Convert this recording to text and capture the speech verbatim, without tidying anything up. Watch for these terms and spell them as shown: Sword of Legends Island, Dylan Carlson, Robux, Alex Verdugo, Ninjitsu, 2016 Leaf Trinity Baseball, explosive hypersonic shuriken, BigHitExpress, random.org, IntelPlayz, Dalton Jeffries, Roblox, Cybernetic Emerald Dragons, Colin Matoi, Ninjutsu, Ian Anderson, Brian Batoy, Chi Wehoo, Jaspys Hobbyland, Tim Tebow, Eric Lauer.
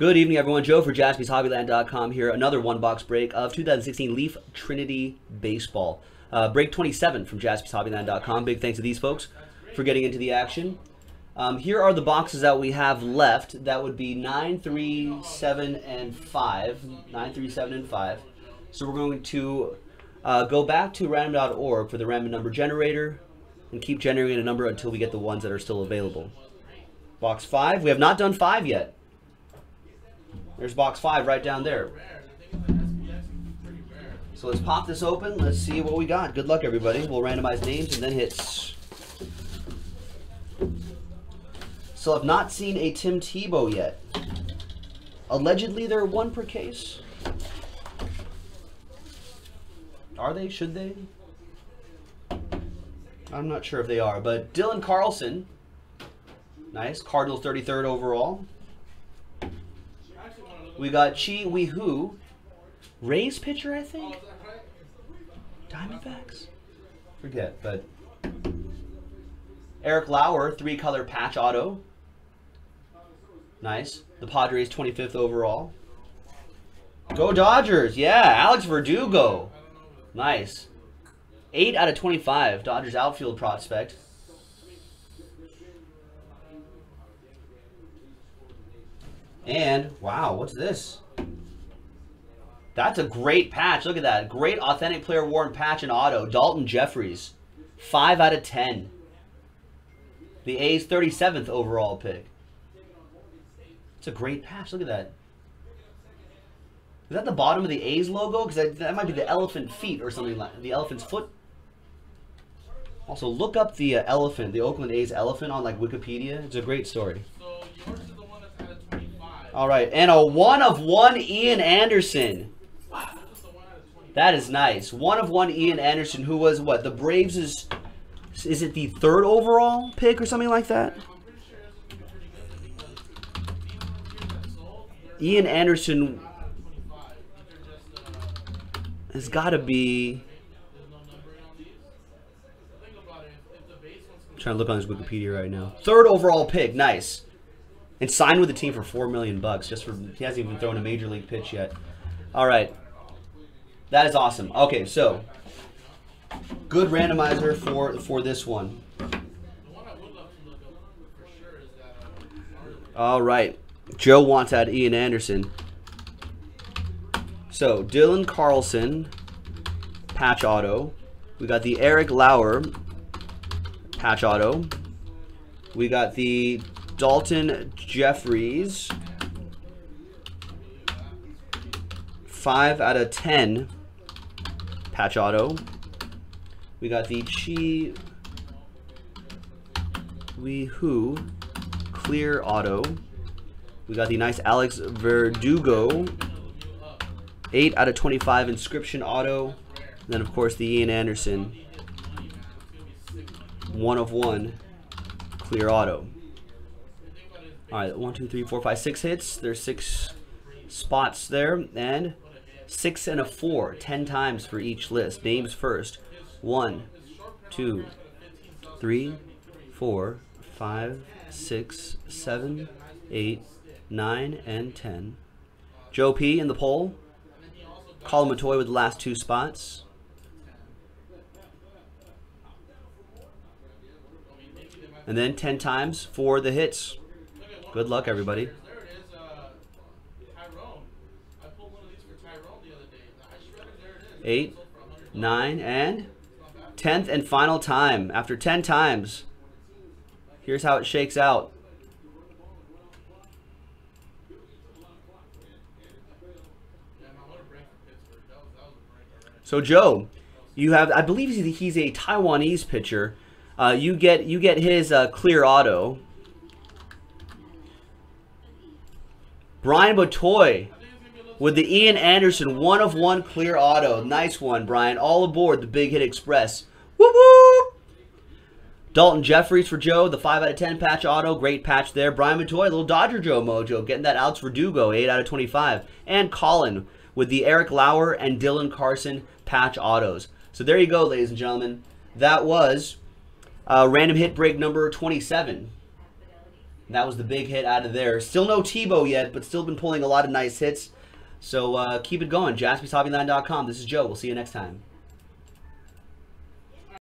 Good evening, everyone. Joe for Jaspys Hobbyland dot com here. Another one-box break of two thousand sixteen Leaf Trinity Baseball. Uh, break twenty-seven from Jaspys Hobbyland dot com. Big thanks to these folks for getting into the action. Um, here are the boxes that we have left. That would be nine, three, seven, and five. nine, three, seven, and five. So we're going to uh, go back to random dot org for the random number generator and keep generating a number until we get the ones that are still available. Box five. We have not done five yet. There's box five right down there. So let's pop this open. Let's see what we got. Good luck, everybody. We'll randomize names and then hits. So I've not seen a Tim Tebow yet. Allegedly, they're one per case. Are they? Should they? I'm not sure if they are, but Dylan Carlson. Nice. Cardinals thirty-third overall. We got Chi Wehoo. Rays pitcher, I think? Diamondbacks? Forget, but... Eric Lauer, three-color patch auto. Nice. The Padres, twenty-fifth overall. Go Dodgers! Yeah, Alex Verdugo. Nice. eight out of twenty-five, Dodgers outfield prospect. And, wow, what's this? That's a great patch. Look at that. Great authentic player worn patch and auto. Dalton Jeffries. five out of ten. The A's thirty-seventh overall pick. It's a great patch. Look at that. Is that the bottom of the A's logo? Because that, that might be the elephant feet or something like the elephant's foot. Also, look up the uh, elephant, the Oakland A's elephant on like Wikipedia. It's a great story. All right, and a one of one Ian Anderson. Wow. That is nice. One of one Ian Anderson, who was what? The Braves is, is it the third overall pick or something like that? Ian Anderson has got to be. I'm trying to look on his Wikipedia right now. Third overall pick, nice. And signed with the team for four million bucks. Just for he hasn't even thrown a major league pitch yet. All right, that is awesome. Okay, so good randomizer for for this one. All right, Joe wants out Ian Anderson. So Dylan Carlson, patch auto. We got the Eric Lauer, patch auto. We got the Dalton Jeffries, five out of ten, patch auto. We got the Chi Wehoo clear auto. We got the nice Alex Verdugo, eight out of twenty-five inscription auto. And then, of course, the Ian Anderson, one of one clear auto. All right, one, two, three, four, five, six hits. There's six spots there, and six and a four, ten times for each list. Names first. One, two, three, four, five, six, seven, eight, nine, and ten. Joe P. in the poll. Colin Matoi with the last two spots. And then ten times for the hits. Good luck, everybody. There it is, uh, Tyrone. I pulled one of these for Tyrone the other day. I shredded, there it is. Eight, nine, and tenth and final time. After ten times, here's how it shakes out. So Joe, you have, I believe he's a Taiwanese pitcher. Uh, you get you get his uh, clear auto. Brian Batoy with the Ian Anderson one of one clear auto. Nice one, Brian. All aboard the Big Hit Express. Whoop whoop! Dalton Jeffries for Joe, the five out of ten patch auto. Great patch there. Brian Batoy, little Dodger Joe mojo, getting that Alex Verdugo, eight out of twenty-five. And Colin with the Eric Lauer and Dylan Carson patch autos. So there you go, ladies and gentlemen. That was uh, random hit break number twenty-seven. And that was the big hit out of there. Still no Tebow yet, but still been pulling a lot of nice hits. So uh, keep it going. Jaspys Hobbyland dot com. This is Joe. We'll see you next time.